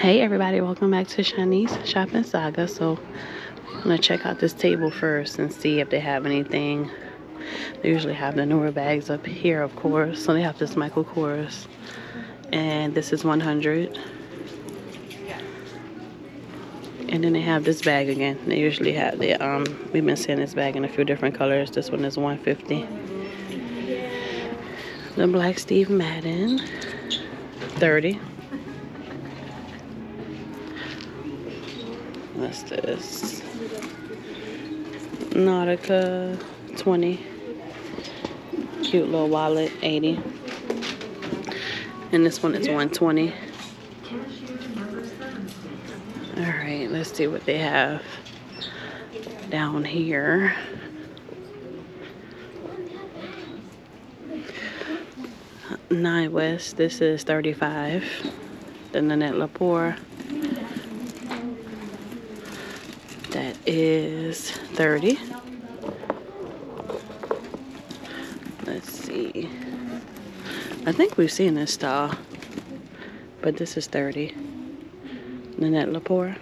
Hey everybody, welcome back to Shanice Shopping Saga. So I'm gonna check out this table first and see if they have anything. They usually have the newer bags up here, of course. So they have this Michael Kors, and this is 100. And then they have this bag again. They usually have the we've been seeing this bag in a few different colors. This one is 150. The black Steve Madden, 30. What's this? Nautica, 20. Cute little wallet, 80. And this one is 120. All right, let's see what they have down here. Nine West, this is 35. The Nanette Lepore, that is 30. Let's see. I think we've seen this style, but this is 30. Nanette Lepore.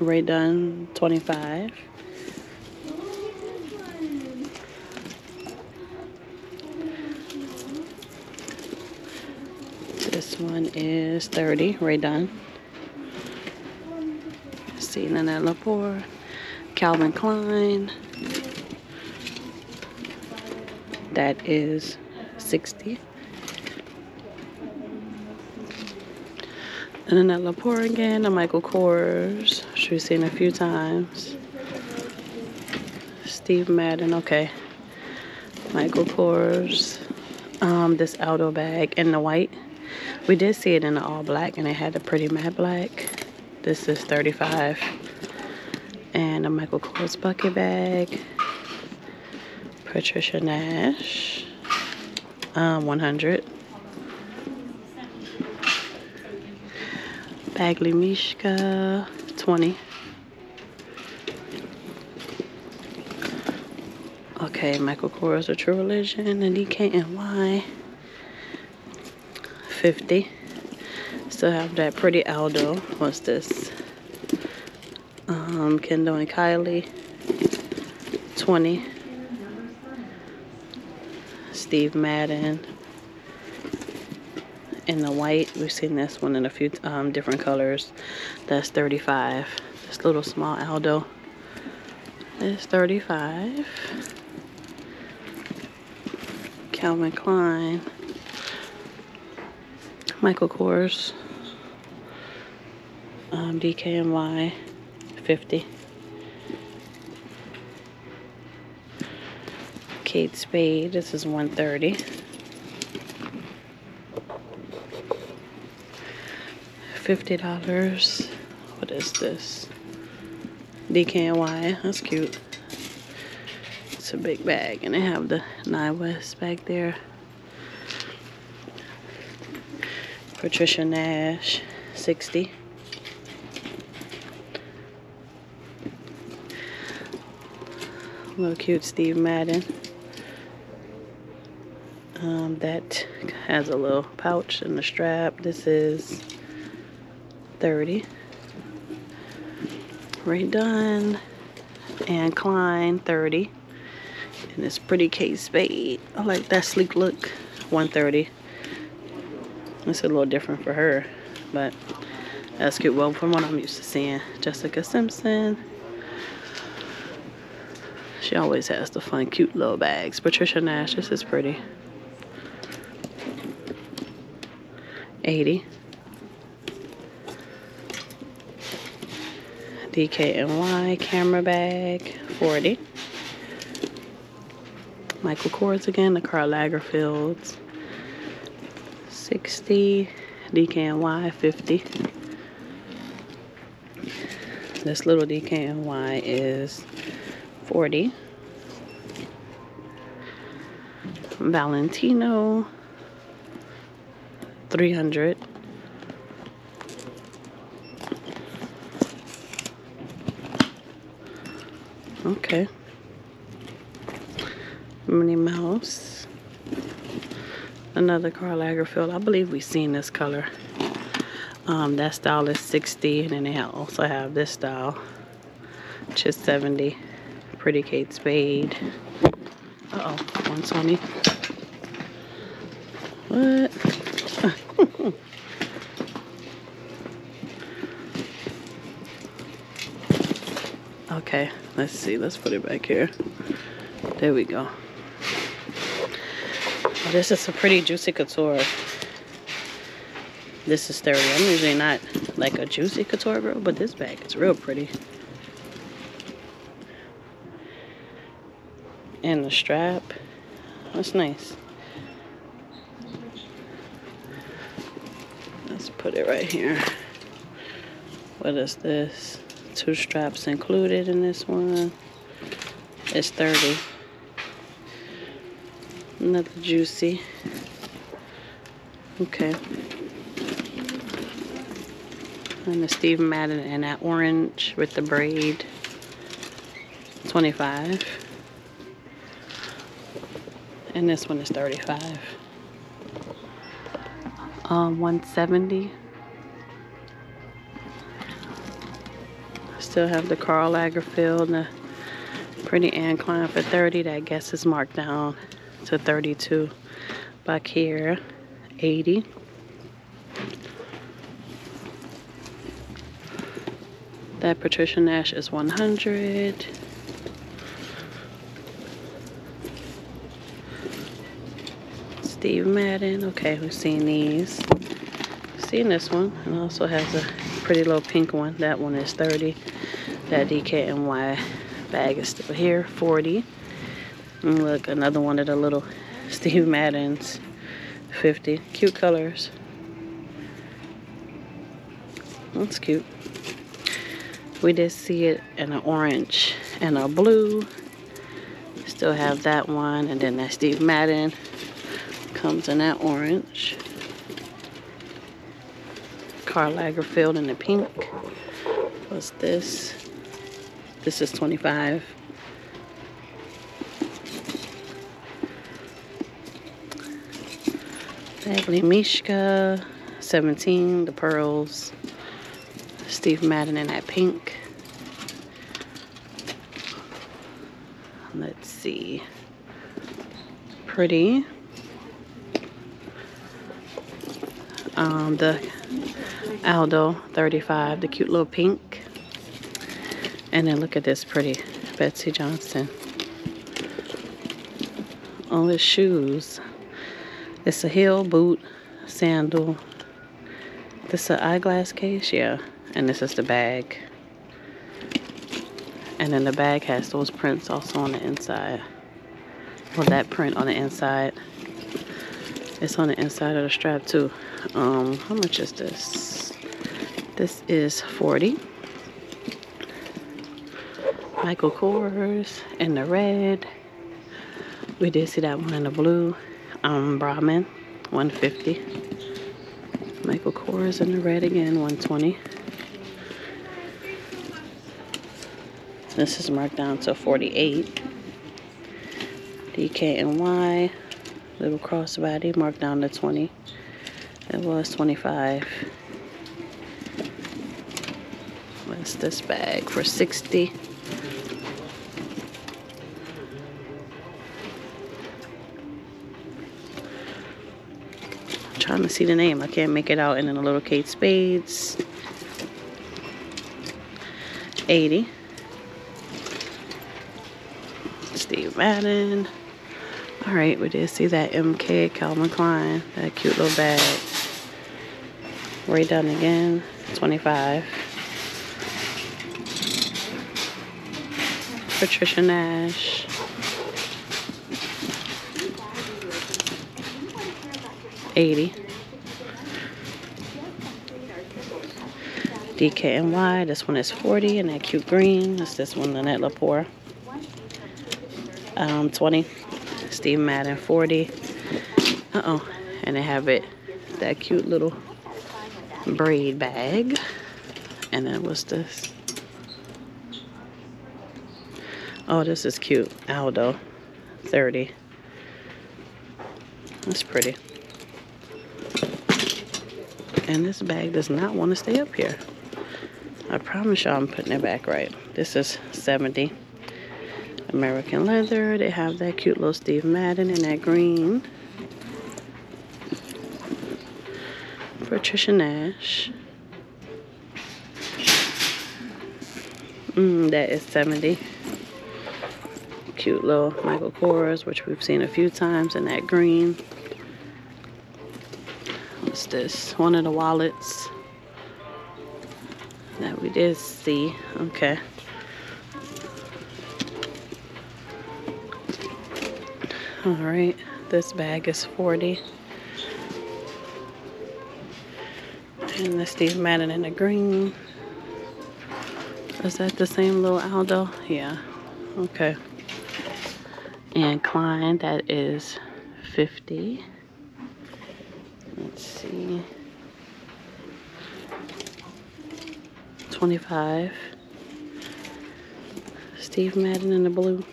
Ray Dunn, 25. This one is 30, Ray Dunn. See, Nanette Lepore. Calvin Klein. That is 60. And then Nanette Lepore again, a Michael Kors, which we've seen a few times. Steve Madden, okay. Michael Kors, this Aldo bag in the white. We did see it in the all black, and it had a pretty matte black. This is 35. And a Michael Kors bucket bag. Patricia Nash, 100. Badgley Mischka, 20. Okay, Michael Kors, A True Religion, and DKNY, 50. Still have that pretty Aldo. What's this? Kendall and Kylie, 20. Steve Madden in the white. We've seen this one in a few different colors. That's 35. This little small Aldo is 35. Calvin Klein. Michael Kors. DKNY, 50. Kate Spade, this is 130. $50. What is this? DKNY, that's cute. It's a big bag, and they have the Nine West back there. Patricia Nash, 60. Little cute Steve Madden. That has a little pouch and a strap. This is 30. Ray Dunn. Anne Klein, 30. And this pretty Kate Spade. I like that sleek look. 130. It's a little different for her, but that's cute. Well, from what I'm used to seeing. Jessica Simpson. She always has the fun, cute little bags. Patricia Nash, this is pretty. 80. DKNY camera bag, 40. Michael Kors again, the Karl Lagerfelds, 60. DKNY, 50. This little DKNY is 40. Valentino, 300. Okay. Minnie Mouse, Another Karl Lagerfeld. I believe we've seen this color. That style is 60, and then they also have this style, which is 70. Pretty Kate Spade. Uh oh, 120. What? Okay, let's see. Let's put it back here. There we go. This is a pretty Juicy Couture. This is 30. I'm usually not like a Juicy Couture girl, but this bag is real pretty. And the strap, that's nice. Let's put it right here. What is this? Two straps included in this one. It's 30. Another Juicy. Okay. And the Steve Madden and that orange with the braid. 25. And this one is 35. 170. Still have the Karl Lagerfeld and the pretty Anne Klein for 30. That I guess is marked down to 32 back here. 80. That Patricia Nash is 100. Steve Madden. Okay, we've seen these. We've seen this one. It also has a pretty little pink one. That one is 30. That DKNY bag is still here. 40. And look, another one of the little Steve Maddens. 50. Cute colors. That's cute. We did see it in an orange and a blue. Still have that one. And then that Steve Madden comes in that orange. Karl Lagerfeld in the pink. What's this? This is 25. Badgley Mischka, 17, the pearls. Steve Madden in that pink. Let's see. Pretty. The Aldo 35, the cute little pink. And then look at this pretty Betsy Johnson. All his shoes. It's a heel, boot, sandal. This is an eyeglass case, yeah. And this is the bag. And then the bag has those prints also on the inside. Well, that print on the inside. It's on the inside of the strap too. How much is this? This is 40. Michael Kors in the red. We did see that one in the blue. Brahmin, 150. Michael Kors in the red again, 120. This is marked down to 48. DKNY, little crossbody, marked down to 20. It was 25. What's this bag for 60? Trying to see the name. I can't make it out. And then a little Kate Spades. 80. Steve Madden. Alright, we did see that MK Calvin Klein. That cute little bag. Ray Dunn again. 25. Patricia Nash. $80. DKNY, this one is 40, and that cute green. That's this one, Nanette Lepore. 20. Steve Madden, 40. Uh-oh. And they have it, that cute little braid bag. And then what's this? Oh, this is cute. Aldo, 30. It's pretty. And this bag does not want to stay up here. I promise y'all I'm putting it back right. This is $70. American Leather. They have that cute little Steve Madden in that green. Patricia Nash. That is $70. Cute little Michael Kors, which we've seen a few times in that green. What's this? One of the wallets that we did see. Okay. All right. This bag is $40. And the Steve Madden in the green. Is that the same little Aldo? Yeah. Okay. Anne Klein, that is $50. Let's see. $25. Steve Madden in the blue.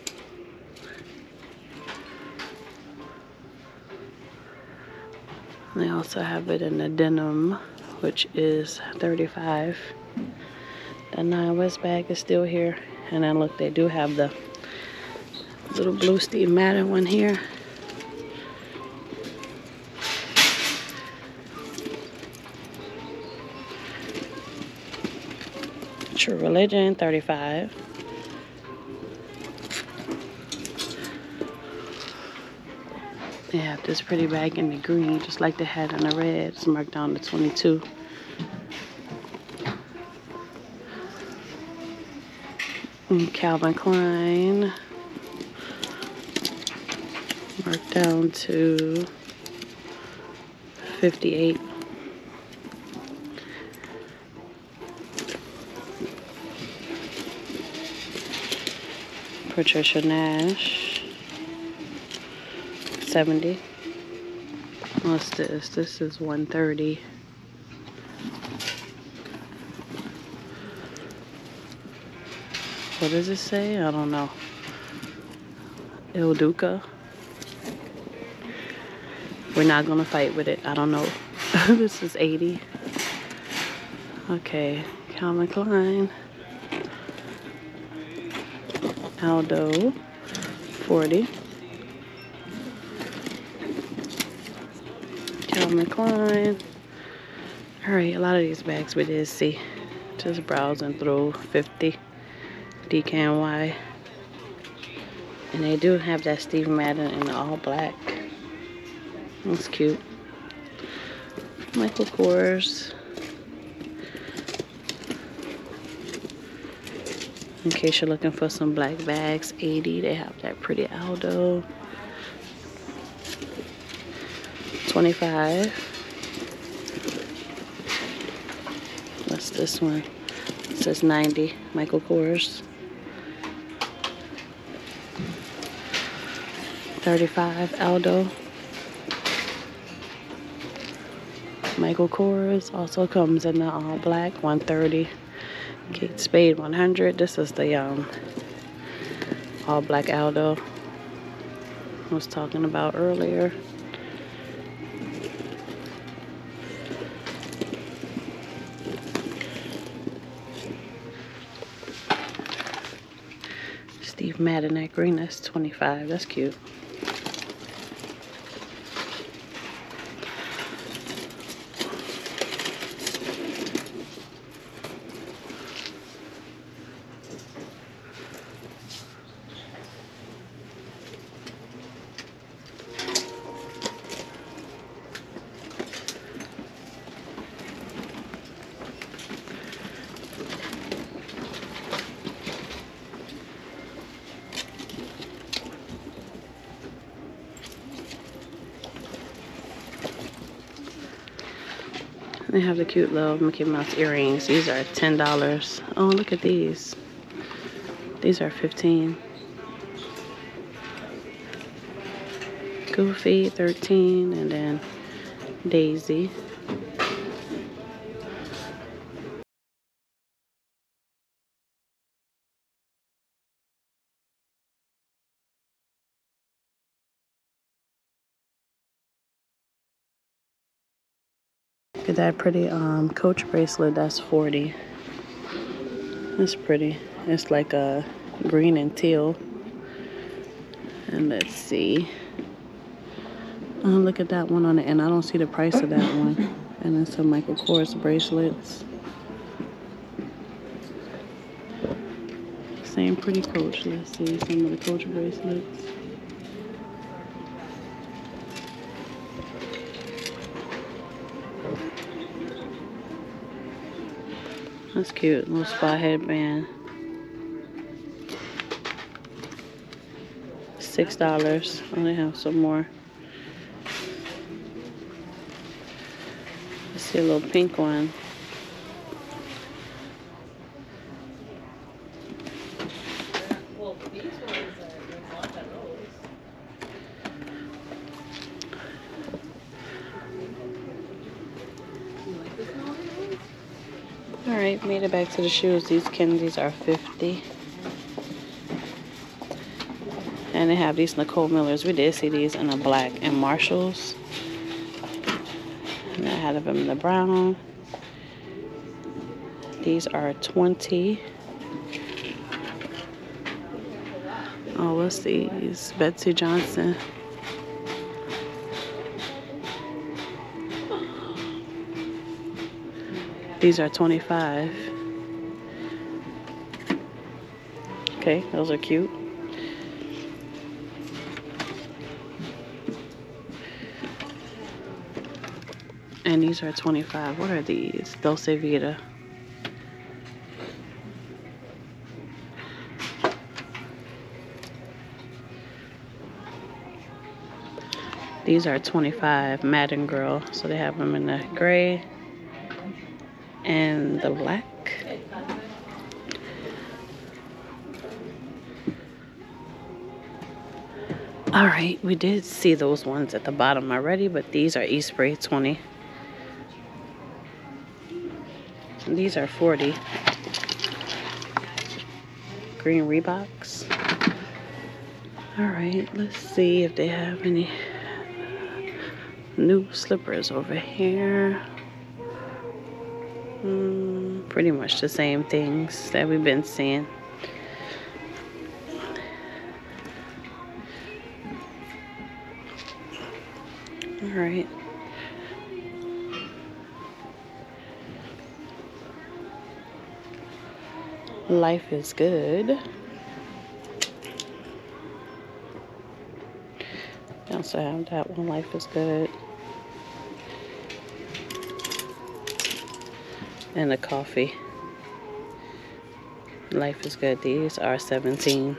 They also have it in the denim, which is $35. The Nine West bag is still here. And then look, they do have the little blue Steve Madden one here. True Religion, $35. They have this pretty bag in the green, just like they had in the red. It's marked down to $22. And Calvin Klein, marked down to $58. Patricia Nash, $70. What's this? This is $130. What does it say? I don't know. Il Duca. We're not gonna fight with it. I don't know. This is $80. Okay, Calvin Klein. Aldo, $40. Calvin Klein. Alright, a lot of these bags we did see. Just browsing through. $50. DKNY. And they do have that Steve Madden in the all black. That's cute. Michael Kors. In case you're looking for some black bags, $80. They have that pretty Aldo. $25. What's this one? It says $90. Michael Kors. $35. Aldo. Michael Kors also comes in the all black. $130. Kate Spade, $100. This is the all black Aldo I was talking about earlier. Steve Madden at green, that's $25. That's cute. They have the cute little Mickey Mouse earrings. These are $10. Oh, look at these. These are $15. Goofy, $13. And then Daisy. Look at that pretty Coach bracelet. That's $40. That's pretty. It's like a green and teal. And let's see. Oh, look at that one on the end. I don't see the price of that one. And then some Michael Kors bracelets. Same pretty Coach. Let's see some of the Coach bracelets. That's cute. Little spy headband. $6. I only have some more. I see a little pink one. Well, these ones are not that rose. All right, made it back to the shoes. These Kendies are $50. And they have these Nicole Millers. We did see these in a black and Marshalls. And I had them in the brown. These are $20. Oh, what's these? Betsy Johnson. These are $25. Okay, those are cute. And these are $25. What are these? Dulce Vita. These are $25. Madden Girl. So they have them in the gray and the black. All right, we did see those ones at the bottom already, but these are Eastbury $20. These are $40. Green Reeboks. All right, let's see if they have any new slippers over here. Pretty much the same things that we've been seeing. All right. Life is Good. I also have that one, Life is Good. And the coffee. Life is Good. These are $17.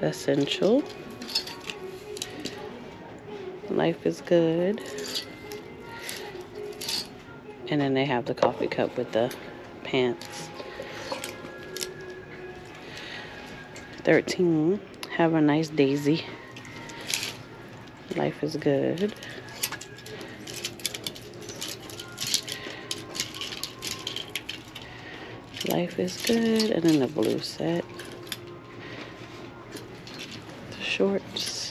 Essential. Life is Good. And then they have the coffee cup with the pants. $13. Have a Nice Daisy. Life is Good. Life is Good. And then the blue set. The shorts.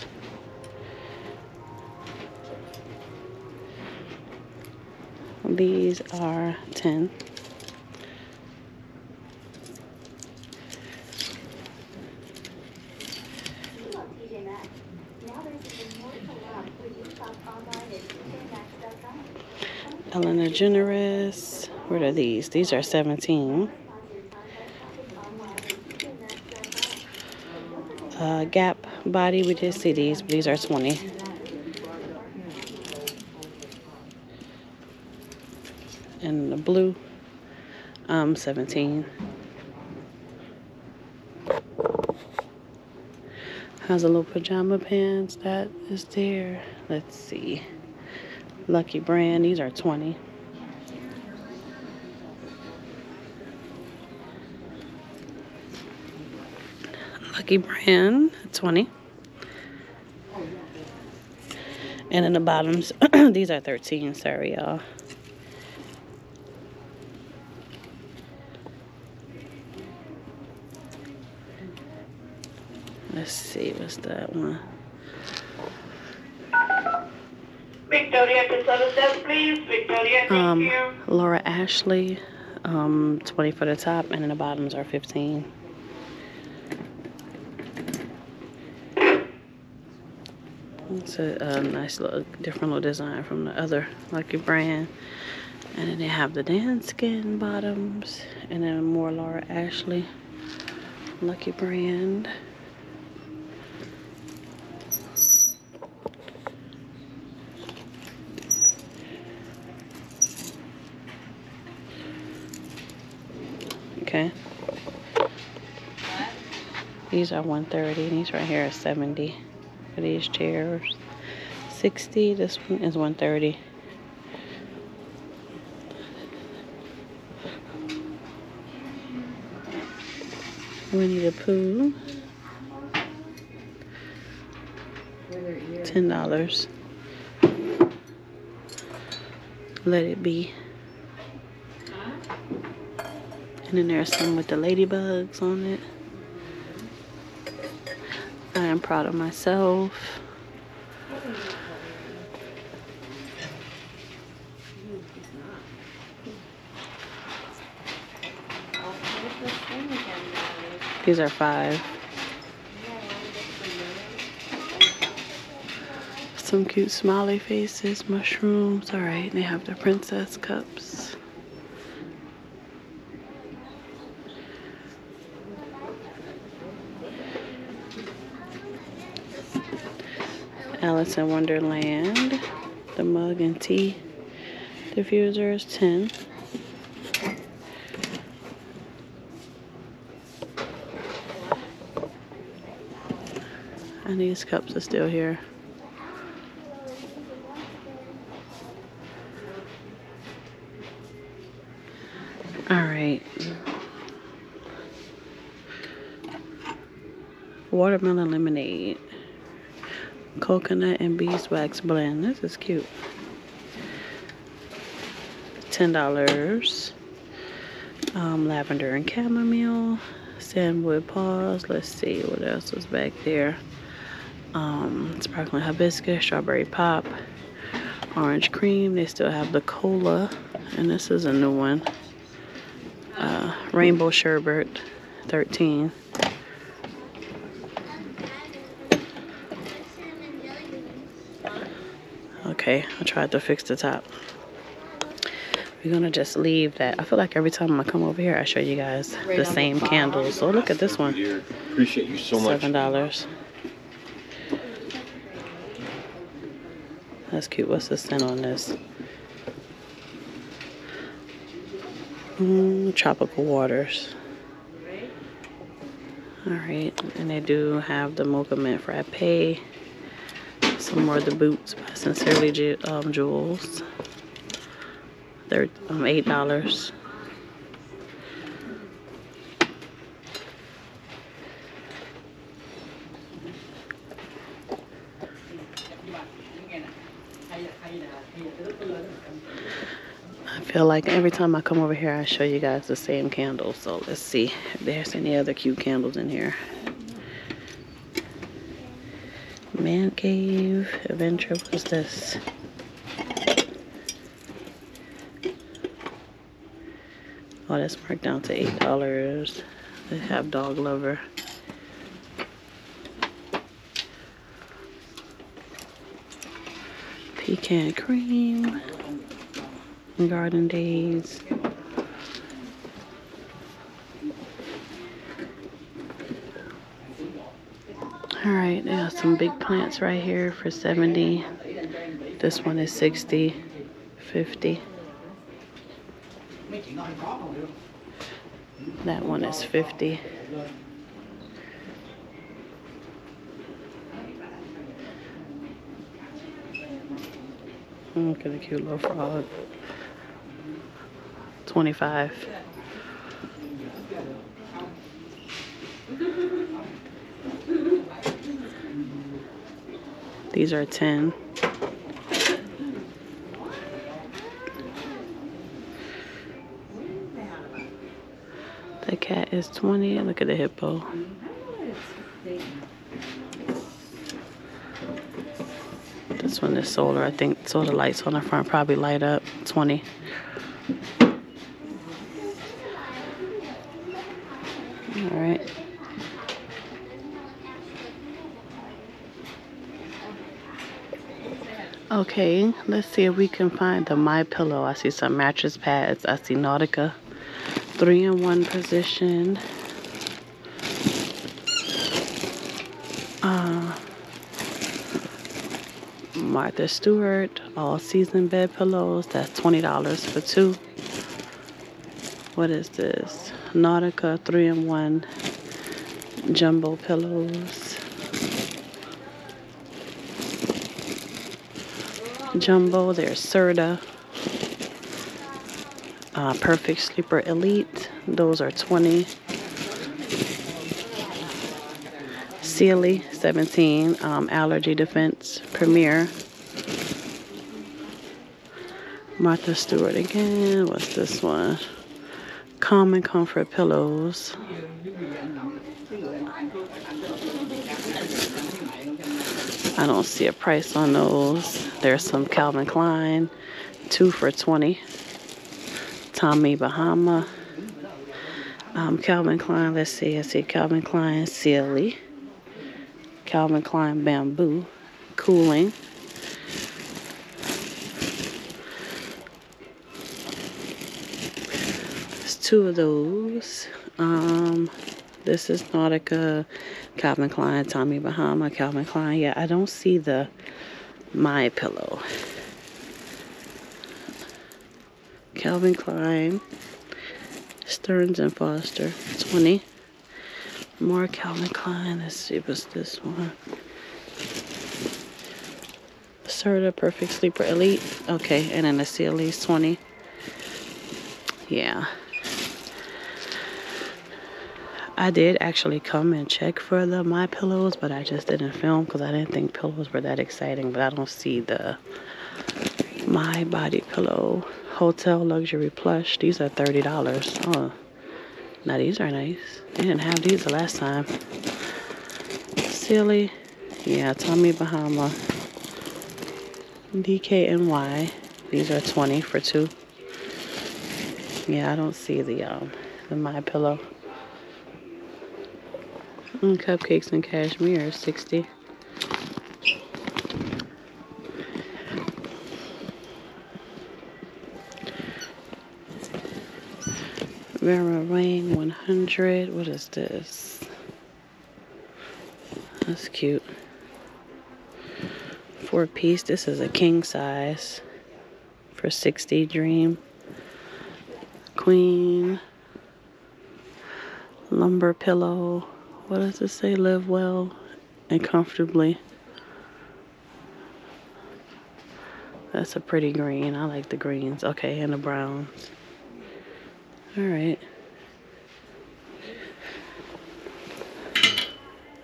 These are $10. Elena Generous. What are these? These are $17. Gap Body. We did see these, but these are $20. And the blue, $17. How's a little pajama pants that is there? Let's see. Lucky Brand. These are $20. Lucky Brand, $20. And in the bottoms, these are $13. Sorry, y'all. Let's see, what's that one? Victoria, to Somerset, please. Victoria, thank you. Laura Ashley, 20 for the top, and then the bottoms are 15. It's a nice little, different little design from the other Lucky Brand. And then they have the Dan Skin bottoms, and then more Laura Ashley Lucky Brand. Okay. These are 130. These right here are 70 for these chairs. 60. This one is 130. Winnie the Pooh, $10. Let It Be. And then there's some with the ladybugs on it. I am proud of myself. These are 5. Some cute smiley faces, mushrooms. All right, they have the princess cups. Alice in Wonderland. The mug and tea diffuser is 10. And these cups are still here. All right. Watermelon lemonade. Coconut and beeswax blend. This is cute. $10. Lavender and chamomile. Sandwood paws. Let's see what else was back there. Sparkling hibiscus, strawberry pop, orange cream. They still have the cola, and this is a new one. Rainbow sherbet, 13. Okay, I tried to fix the top. We're gonna just leave that. I feel like every time I come over here, I show you guys the same candles. So look at this one. Appreciate you so much. $7. That's cute. What's the scent on this? Tropical waters. Alright, and they do have the mocha mint frappe. Some more of the boots by Sincerely Jewels. They're $8. I feel like every time I come over here, I show you guys the same candles. So let's see if there's any other cute candles in here. Man Cave Adventure. What's this? Oh, that's marked down to $8. They have Dog Lover. Pecan Cream. Garden Days. Alright, they have some big plants right here for $70. This one is $60, $50. That one is $50. Look at the cute little frog. $25. These are $10. The cat is $20. Look at the hippo. This happens when it's solar. I think solar lights on the front probably light up 20. All right. Okay, let's see if we can find the My Pillow. I see some mattress pads. I see Nautica 3-in-1 position. Martha Stewart all season bed pillows. That's $20 for two. What is this? Nautica 3-in-1 jumbo pillows. Jumbo. There's Serta. Perfect Sleeper Elite. Those are $20. Sealy 17. Allergy Defense Premier. Martha Stewart again. What's this one? Calm and Comfort Pillows. I don't see a price on those. There's some Calvin Klein, 2 for $20. Tommy Bahama. Calvin Klein, let's see. I see Calvin Klein Sealy. Calvin Klein Bamboo. Cooling. There's 2 of those. This is Nautica, Calvin Klein, Tommy Bahama, Calvin Klein. Yeah, I don't see the My Pillow. Calvin Klein, Stearns and Foster, 20. More Calvin Klein. Let's see what's this one. Serta Perfect Sleeper Elite. Okay, and then the Sealy's 20. Yeah. I did actually come and check for the My Pillows, but I just didn't film because I didn't think pillows were that exciting. But I don't see the My Body Pillow. Hotel Luxury Plush. These are $30. Oh, now these are nice. They didn't have these the last time. Silly. Yeah, Tommy Bahama. DKNY. These are 20 for two. Yeah, I don't see the My Pillow. And cupcakes and cashmere, 60. Vera Wang, 100. What is this? That's cute. 4-piece. This is a king size for 60. Dream. Queen. Lumber pillow. What does it say? Live well and comfortably. That's a pretty green. I like the greens. Okay, and the browns. All right.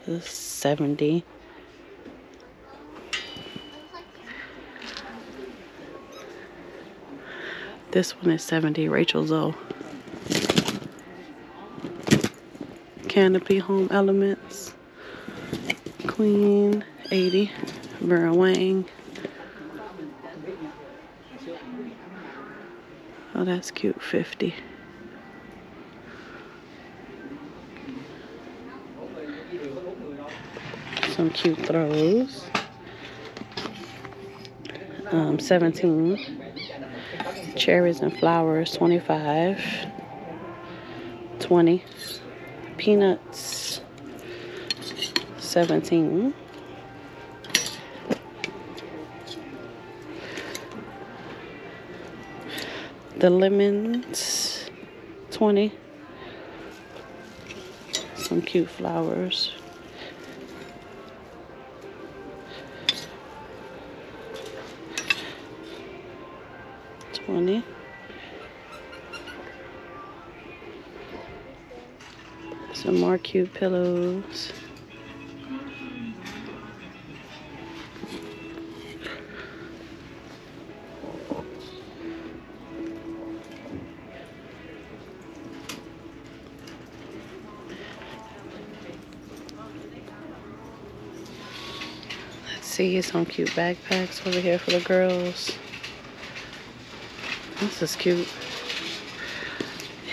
This is 70. This one is 70. Rachel Zoe. Canopy Home Elements. Queen, 80. Vera Wang. Oh, that's cute. 50. Some cute throws. 17. Cherries and flowers, 25. 20. Peanuts, 17. The lemons, 20. Some cute flowers. Some more cute pillows. Let's see some cute backpacks over here for the girls. This is cute.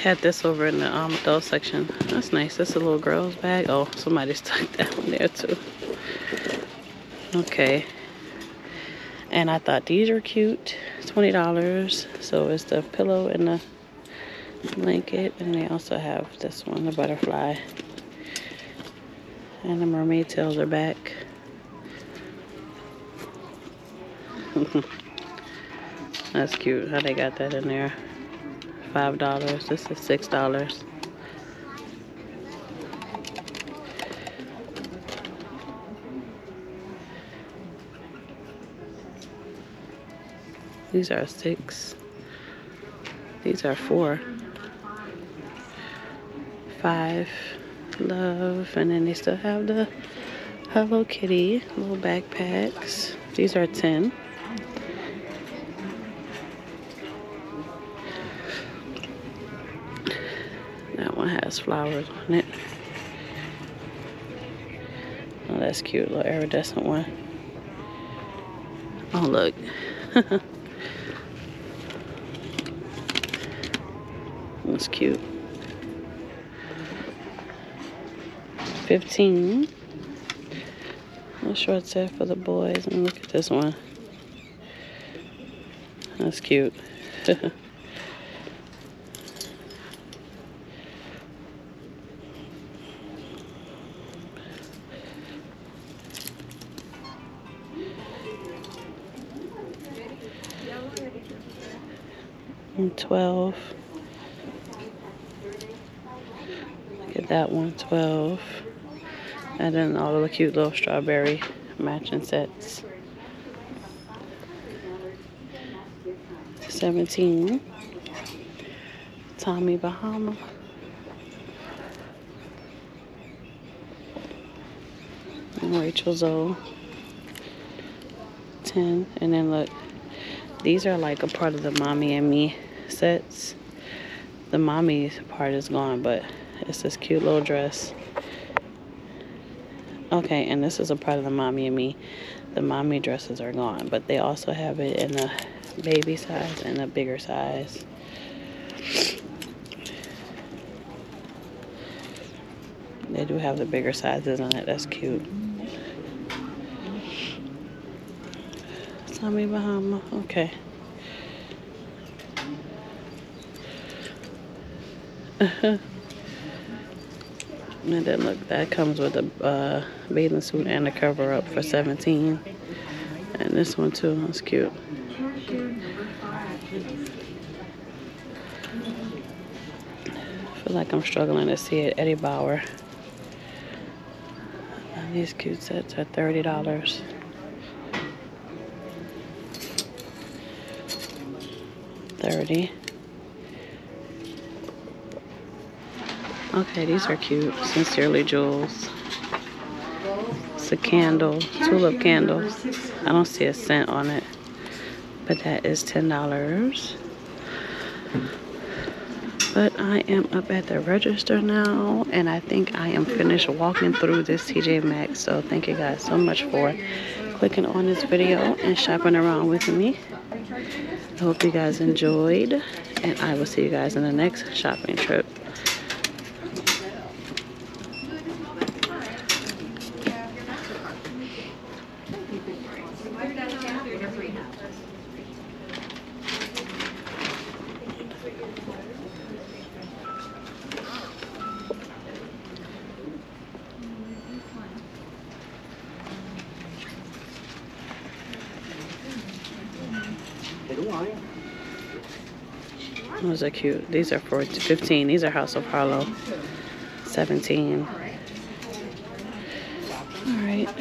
Had this over in the adult section. That's nice. That's a little girl's bag. Oh, somebody stuck that one there too. Okay. And I thought these were cute. $20. So it's the pillow and the blanket. And they also have this one, the butterfly. And the mermaid tails are back. That's cute how they got that in there. $5. This is $6. These are $6. These are $4. $5. Love. And then they still have the Hello Kitty little backpacks. These are $10. Has flowers on it. Oh, that's cute, little iridescent one. Oh, look. That's cute. 15. I'm sure it's there for the boys. And look at this one. That's cute. $12. Look at that one, $12. And then all of the cute little strawberry matching sets. $17. Tommy Bahama. And Rachel Zoe. $10. And then look, these are like a part of the Mommy and Me sets. The mommy part is gone, but it's this cute little dress. Okay, and this is a part of the Mommy and Me. The mommy dresses are gone, but they also have it in a baby size and a bigger size. They do have the bigger sizes on it. That's cute. Tommy Bahama. Okay. And then look, that comes with a bathing suit and a cover up for $17. And this one too, that's cute. I feel like I'm struggling to see it. Eddie Bauer. And these cute sets are $30. $30. Okay, these are cute. Sincerely Jewels. It's a candle, tulip candle. I don't see a cent on it, but that is $10. But I am up at the register now, and I think I am finished walking through this TJ Maxx. So thank you guys so much for clicking on this video and shopping around with me. I hope you guys enjoyed, and I will see you guys in the next shopping trip. Those are cute. These are for $15. These are House of Harlow. $17. All right.